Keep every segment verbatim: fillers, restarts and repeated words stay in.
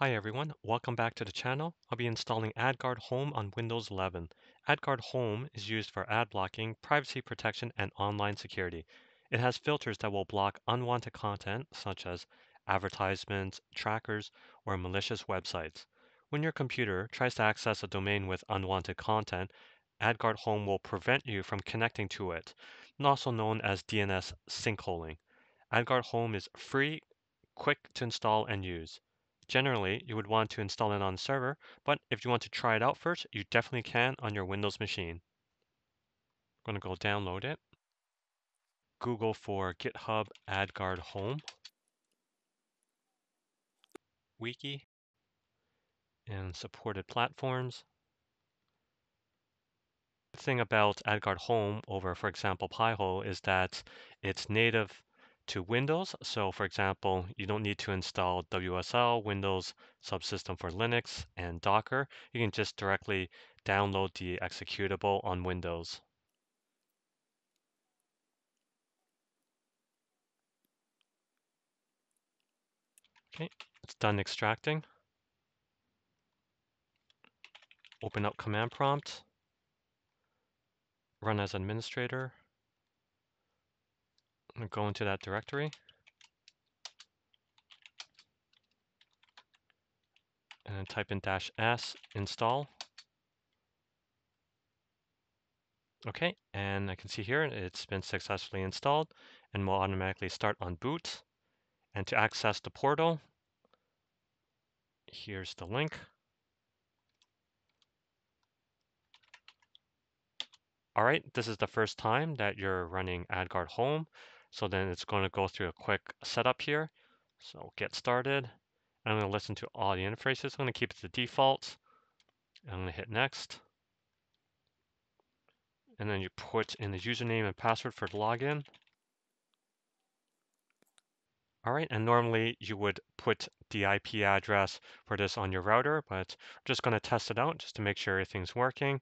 Hi everyone, welcome back to the channel. I'll be installing AdGuard Home on Windows eleven. AdGuard Home is used for ad blocking, privacy protection, and online security. It has filters that will block unwanted content such as advertisements, trackers, or malicious websites. When your computer tries to access a domain with unwanted content, AdGuard Home will prevent you from connecting to it, also known as D N S sinkholing. AdGuard Home is free, quick to install and use. Generally, you would want to install it on the server, but if you want to try it out first, you definitely can on your Windows machine. I'm going to go download it. Google for GitHub AdGuard Home. Wiki. And supported platforms. The thing about AdGuard Home over, for example, Pi-hole is that it's native to Windows. So for example, you don't need to install W S L, Windows Subsystem for Linux, and Docker. You can just directly download the executable on Windows. Okay, it's done extracting. Open up command prompt, run as administrator. I'm going to go into that directory and type in dash s install. Okay, and I can see here it's been successfully installed and will automatically start on boot. And to access the portal, here's the link. All right, this is the first time that you're running AdGuard Home. So then it's going to go through a quick setup here. So get started. I'm going to listen to all the interfaces. I'm going to keep it the default. I'm going to hit next. And then you put in the username and password for the login. All right, and normally you would put the I P address for this on your router, but I'm just going to test it out just to make sure everything's working.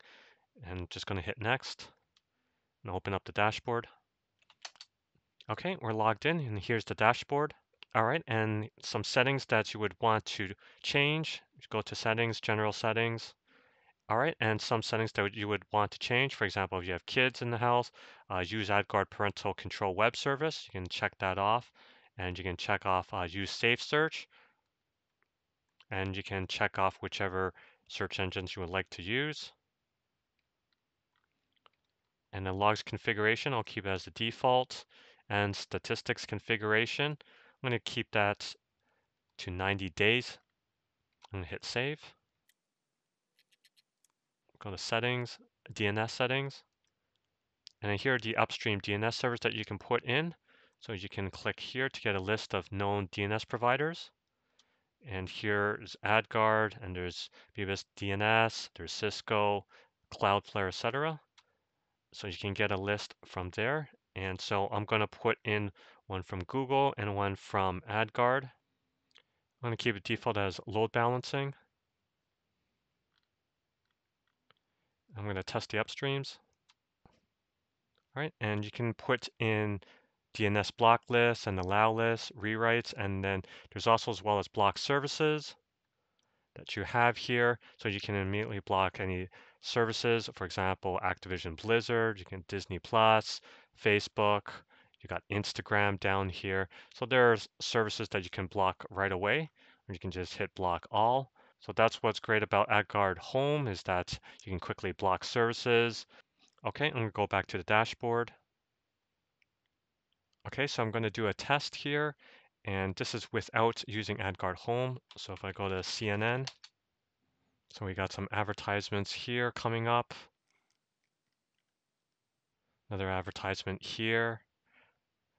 And just going to hit next and open up the dashboard. Okay, we're logged in and here's the dashboard. All right, and some settings that you would want to change. Go to settings, general settings. All right, and some settings that you would want to change. For example, if you have kids in the house, uh, use AdGuard Parental Control Web Service. You can check that off, and you can check off uh, use Safe Search. And you can check off whichever search engines you would like to use. And then logs configuration, I'll keep it as the default. And statistics configuration, I'm going to keep that to ninety days. I'm going to hit save. Go to settings, D N S settings. And then here are the upstream D N S servers that you can put in. So you can click here to get a list of known D N S providers. And here's AdGuard, and there's B B S D N S, there's Cisco, Cloudflare, et cetera. So you can get a list from there. And so I'm going to put in one from Google and one from AdGuard. I'm going to keep it default as load balancing. I'm going to test the upstreams. All right, and you can put in D N S block lists and allow lists, rewrites, and then there's also as well as block services that you have here. So you can immediately block any services, for example, Activision Blizzard, you can Disney Plus, Facebook, you got Instagram down here. So there's services that you can block right away, or you can just hit block all. So that's what's great about AdGuard Home is that you can quickly block services. Okay, I'm gonna go back to the dashboard. Okay, so I'm gonna do a test here, and this is without using AdGuard Home. So if I go to C N N, so we got some advertisements here coming up. Another advertisement here.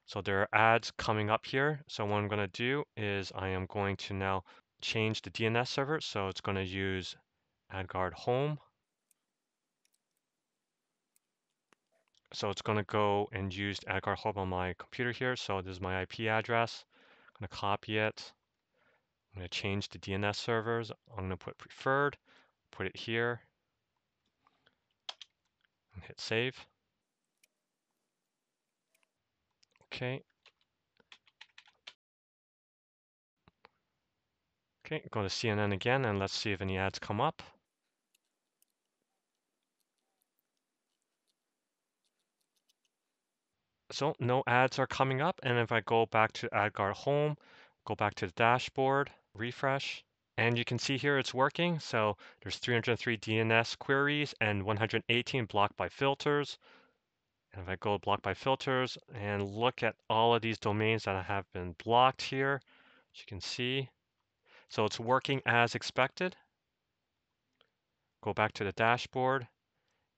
So there are ads coming up here. So what I'm going to do is I am going to now change the D N S server. So it's going to use AdGuard Home. So it's going to go and use AdGuard Home on my computer here. So this is my I P address. I'm going to copy it. I'm going to change the D N S servers. I'm going to put preferred, put it here, and hit save. Okay. Okay, go to C N N again and let's see if any ads come up. So no ads are coming up, and if I go back to AdGuard Home, go back to the dashboard, refresh, and you can see here it's working. So there's three hundred three D N S queries and one hundred eighteen blocked by filters. And if I go blocked by filters and look at all of these domains that have been blocked here, as you can see, so it's working as expected. Go back to the dashboard,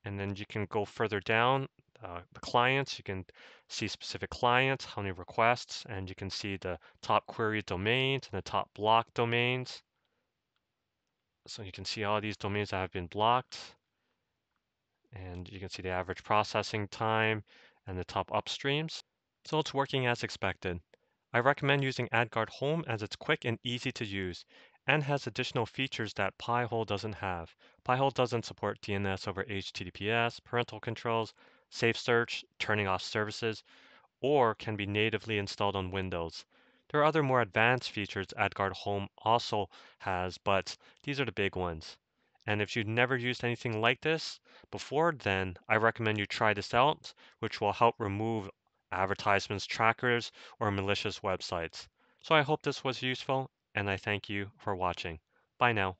and then you can go further down. Uh, the clients, you can see specific clients, how many requests, and you can see the top query domains and the top block domains. So you can see all these domains that have been blocked, and you can see the average processing time and the top upstreams. So it's working as expected. I recommend using AdGuard Home as it's quick and easy to use, and has additional features that Pi-hole doesn't have. Pi-hole doesn't support D N S over H T T P S, parental controls, safe search, turning off services, or can be natively installed on Windows. There are other more advanced features AdGuard Home also has, but these are the big ones. And if you've never used anything like this before, then I recommend you try this out, which will help remove advertisements, trackers, or malicious websites. So I hope this was useful, and I thank you for watching. Bye now.